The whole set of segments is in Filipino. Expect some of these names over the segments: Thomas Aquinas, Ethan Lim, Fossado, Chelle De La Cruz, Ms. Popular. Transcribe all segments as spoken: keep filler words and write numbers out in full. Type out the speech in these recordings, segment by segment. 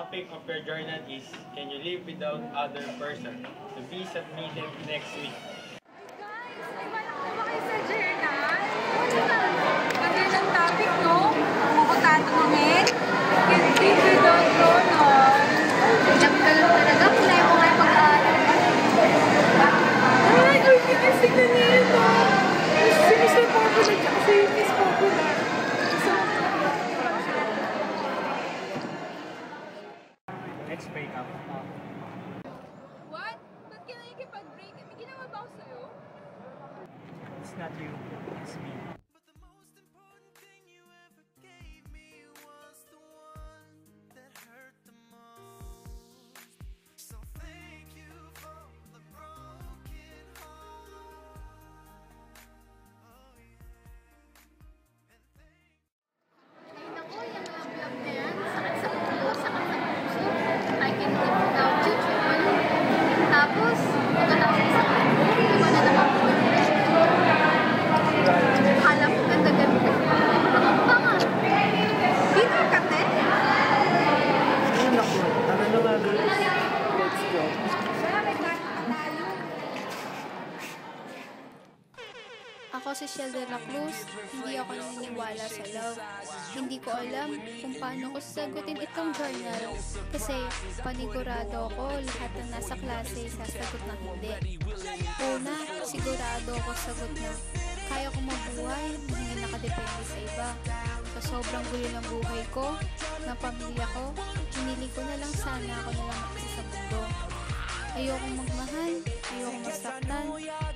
topic of your journal is, can you live without other person? To be submitted next week. Guys, iba na ko ba kayo sa journal? Ganda ng topic, no? Pupuntahan mo ngayon. Can you live without journal? Nagkalang talaga. Wala mo nga yung pag-aaral. Ay, organizing na niya ito. Si Mister Popular at si Miss Popular. Break-up. What? Ba't kailangan ikipag-break? May ginawa ba ako sa'yo? It's not you. It's me. Ako si Chelle De La Cruz, hindi ako naniniwala sa love. Hindi ko alam kung paano ko sasagutin itong journal kasi panigurado ako lahat ng nasa klase sasagot ng hindi. Una, sigurado ako sagot na kaya ko mabuhay, hindi nakadepende sa iba. Sa sobrang gulo ng buhay ko, ng pamilya ko, pinili ko na lang sana ako na lang isa sa mundo. Ayokong magmahal, ayokong masaktan,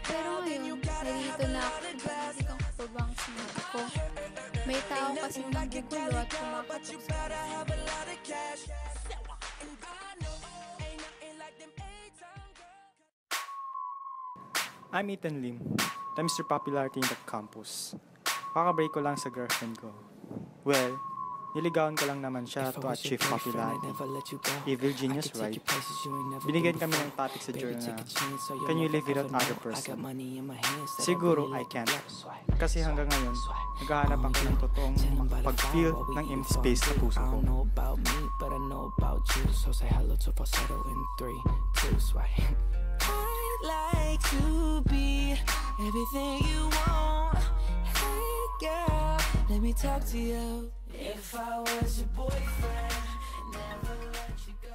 pero ngayon, nalito na ako kung pwede kang kapabang sinabi ko. May tao kasing nagigulo at kumakatok sa akin. I'm Ethan Lim, the Mister Popularity in the campus. Kakabreak ko lang sa girlfriend ko. Well, niligawan ko lang naman siya to achieve popularity. Evil genius, right? Binigyan kami ng topic sa journal. Can you live without other person? Siguro, I can't. Kasi hanggang ngayon, naghahanap ako ng totoong pag-feel ng empty space sa puso ko. I don't know about me, but I know about you. So say hello to Fossado in three, two, swipe. Like to be everything you want. Hey girl, let me talk to you. If I was your boyfriend, never let you go.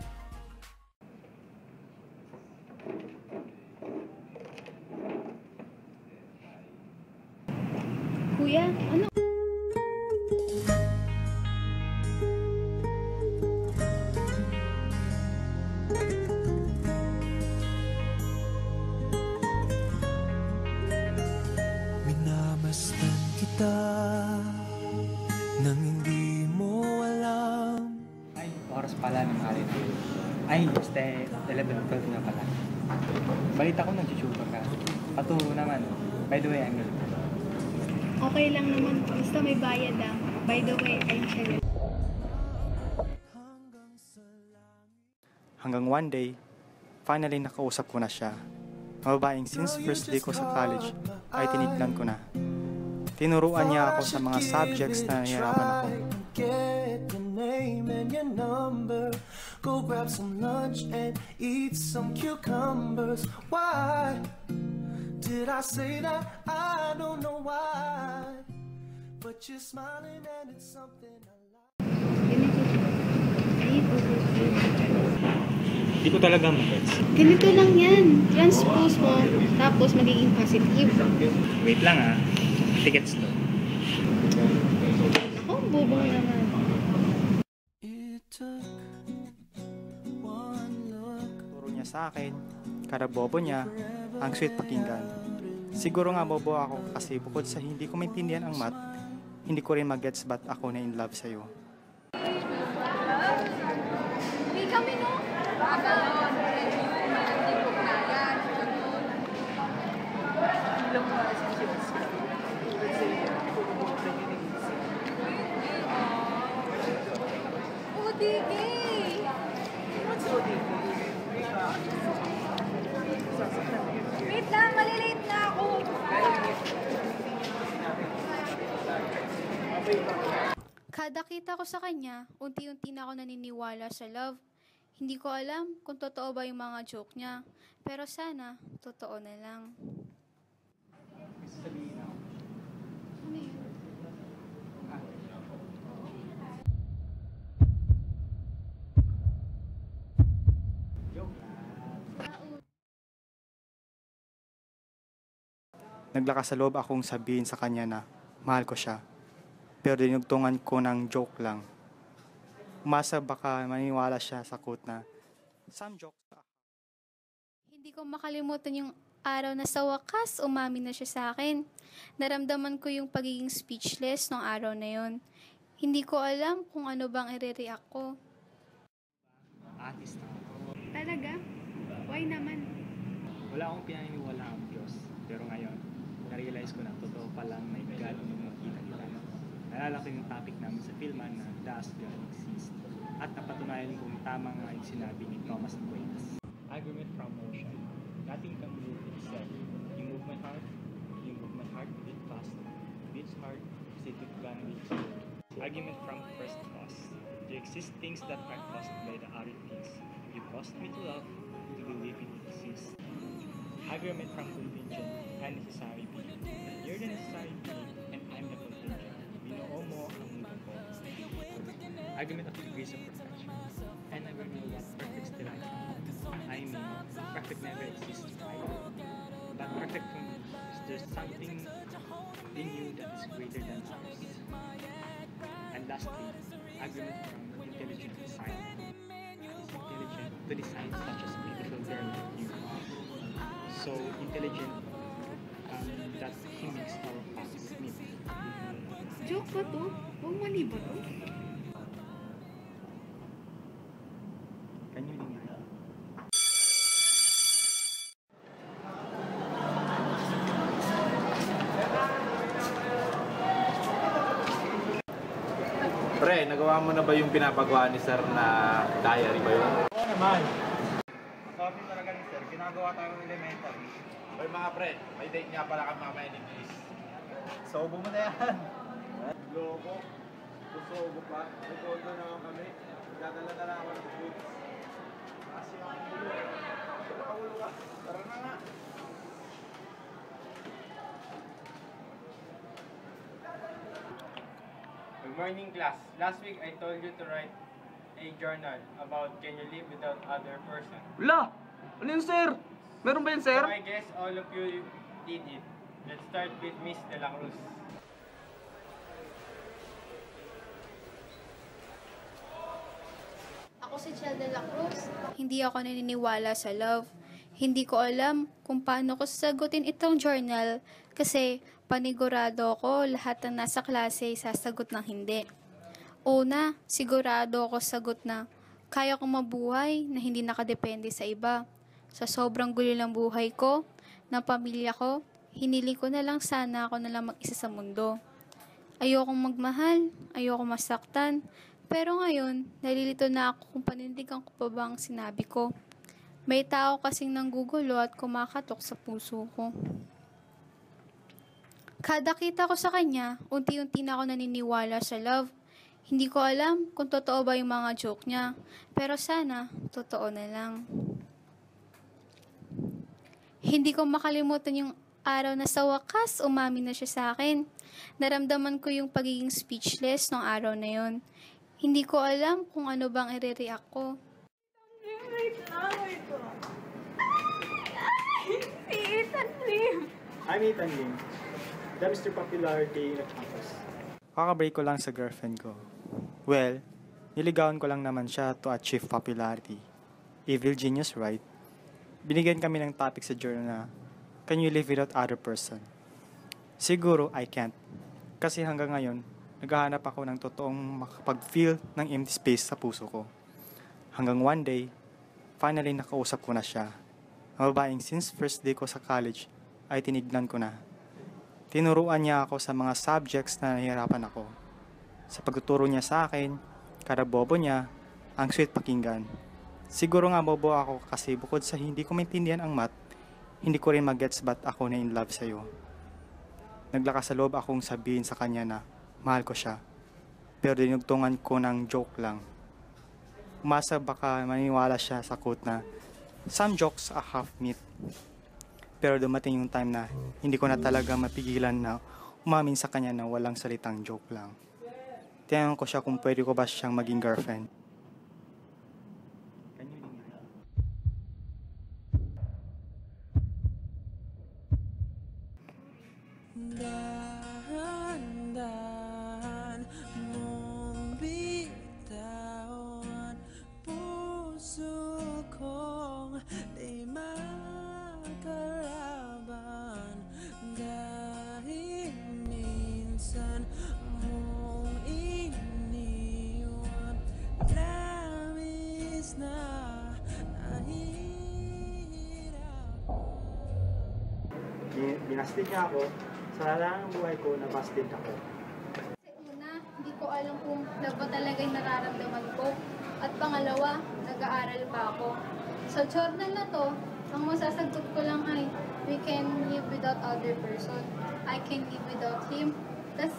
Kuya, ano? Ay, este, eleven twelve na pala. Balita ko nag-YouTube ka. Paturo naman. By the way, I'm here. Okay lang naman. Basta may bayad ah. By the way, I'm here. Hanggang one day, finally nakausap ko na siya. Ang babaeng since first day ko sa college, ay tinignan ko na. Tinuruan niya ako sa mga subjects na nahihirapan ako. Go grab some lunch and eat some cucumbers. Why did I say that? I don't know why, but you're smiling and it's something I like. Hindi ko talaga ma-gets. Ganito lang yan. Transpose mo, tapos magiging positive. Wait lang ah. Tickets to. Ako, bubong naman. Sa akin, kada bobo niya, ang sweet pakinggan. Siguro nga bobo ako kasi bukod sa hindi ko maintindihan ang math, hindi ko rin mag-gets ba't ako na in love sa'yo. Hindi kami no? Baka medyo hindi ko kaya. Ilang oras ang siyos ko. O D B! What's O D B? Wait lang, malilate na ako. Kada kita ko sa kanya, unti-unti na ako naniniwala sa love. Hindi ko alam kung totoo ba yung mga joke niya, pero sana totoo na lang. Naglakas sa loob akong sabihin sa kanya na mahal ko siya. Pero dinugtungan ko ng joke lang. Masa baka maniwala siya sa quote na some jokes. Hindi ko makalimutan yung araw na sa wakas umamin na siya sa akin. Naramdaman ko yung pagiging speechless ng araw na yon. Hindi ko alam kung ano bang i-react ko. Artist ako. Talaga? Why naman? Wala akong pinaniniwala ang Diyos. Pero ngayon, na-realize ko na totoo palang may God nung makita kita. Nalala ko yung topic namin sa filman na Does God Exist? At napatunayan kung tama nga yung sinabi ni Thomas Aquinas. Argument from motion. Nothing can move itself. You move my heart. You move my heart with it fast. Beats hard. Set it gone with you. Argument from first cause. There exist things that are caused by the other things. You caused me to love. To believe it exists. Argument from contingent. Unnecessary being. You're the necessary being and I'm the contingent. Argument of degrees of perfection. I never knew what perfect is like. I mean, perfect never exists, right? But perfect for me is there's something in you that is greater than others. And lastly, argument from intelligent design. It's intelligent to design such as beautiful girl that you are. So intelligent um, that he makes our past meet. Joke ba to? Huwag mali ba to? Kanyo din nga. Pre, nagawa mo na ba yung pinapagawa ni Sir na diary ba yun? Oo naman. Sabi talaga ni Sir, ginagawa tayong elementary. Hoy mga pre, may date niya pala kami mamaya ni Miss. Sobo mo na yan. Loko, kusobo pa. Rekodo na kami. Dadala-dala ako ng boots. Kasi ang ulo. Paulo ka. Tara na nga. Good morning, class. Last week, I told you to write a journal about can you live without other person. Wala! Ano yun, sir? Meron ba yun, sir? So I guess all of you did it. Let's start with Miss De La Cruz. Ako si Chelle De La Cruz. Hindi ako naniniwala sa love. Hindi ko alam kung paano ko sasagutin itong journal kasi panigurado ko lahat ng nasa klase sasagot ng hindi. Una, sigurado ako sagot na kaya kong mabuhay na hindi nakadepende sa iba. Sa sobrang gulo ng buhay ko, ng pamilya ko, hinili ko na lang sana ako na lang mag-isa sa mundo. Ayokong magmahal, ayokong masaktan, pero ngayon, nalilito na ako kung panindigan ko pa ba ang sinabi ko. May tao kasing nanggugulo at kumakatok sa puso ko. Kada kita ko sa kanya, unti-unti na ako naniniwala sa love. Hindi ko alam kung totoo ba yung mga joke niya, pero sana totoo na lang. Hindi ko makalimutan yung araw na sa wakas umamin na siya sa akin. Naramdaman ko yung pagiging speechless ng araw na yon. Hindi ko alam kung ano bang i-react ko. Si Ethan Lim! I'm Ethan Lim. That is the popularity of campus. Kakabreak ko lang sa girlfriend ko. Well, niligawan ko lang naman siya to achieve popularity. Evil genius, right? Binigyan kami ng topic sa journal na can you live without other person? Siguro, I can't. Kasi hanggang ngayon, naghahanap ako ng totoong makapag-feel ng empty space sa puso ko. Hanggang one day, finally nakausap ko na siya. Ang babaeng since first day ko sa college, ay tinignan ko na. Tinuruan niya ako sa mga subjects na nahihirapan ako. Sa pagtuturo niya sa akin, kada bobo niya, ang sweet pakinggan. Siguro nga bobo ako kasi bukod sa hindi ko maintindihan ang math, hindi ko rin mag-gets ba't ako na in love sa'yo. Naglakas sa loob akong sabihin sa kanya na mahal ko siya. pero dinugtungan ko ng joke lang. Masa baka maniwala siya sa quote na, "Some jokes are half-meat." Pero dumating yung time na hindi ko na talaga mapigilan na umamin sa kanya na walang salitang joke lang. Tinanong ko siya kung pwede ko ba siyang maging girlfriend. Binasted niya ako, sa lalang ng buhay ko, nabasted ako. Sa una, hindi ko alam kung na ba talaga yung nararamdaman ko. At pangalawa, nag-aaral pa ako. Sa journal na to, ang masasagot ko lang ay, we can live without other person. I can live without him. Tapos,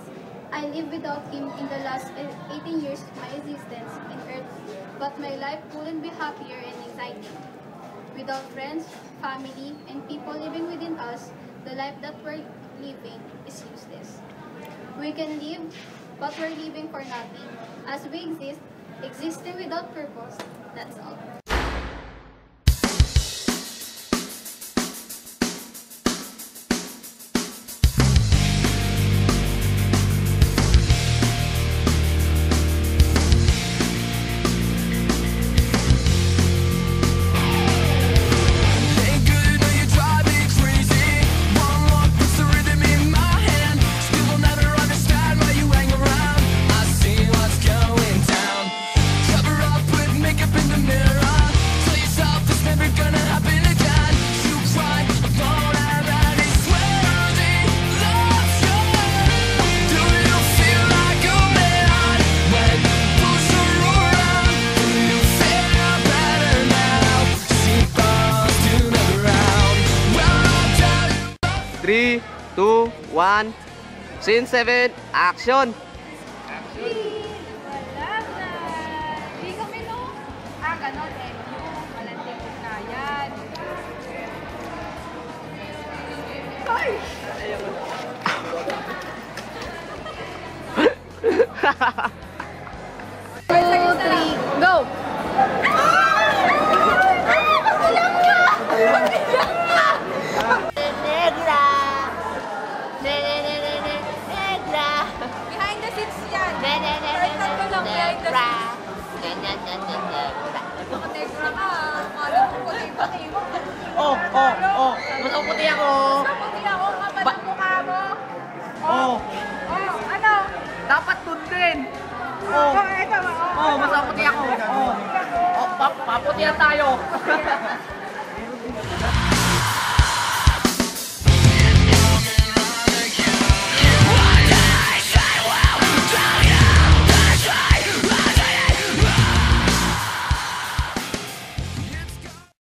I live without him in the last eighteen years of my existence in Earth. But my life wouldn't be happier and exciting. Without friends, family, and people living within us, the life that we're living is useless. We can live, but we're living for nothing. As we exist, existing without purpose, that's all. three, two, one, scene seven, action! Action! Wala na! Di kami nung, ah ganon eh, malantik ko na yan. Ay! two, three, go! Oh, oh, oh, mas puti ako. Mas puti ako, kapag mukha mo. Oh, oh, ano? Dapat dun din. Oh, oh, mas puti ako. Oh, paputi na tayo.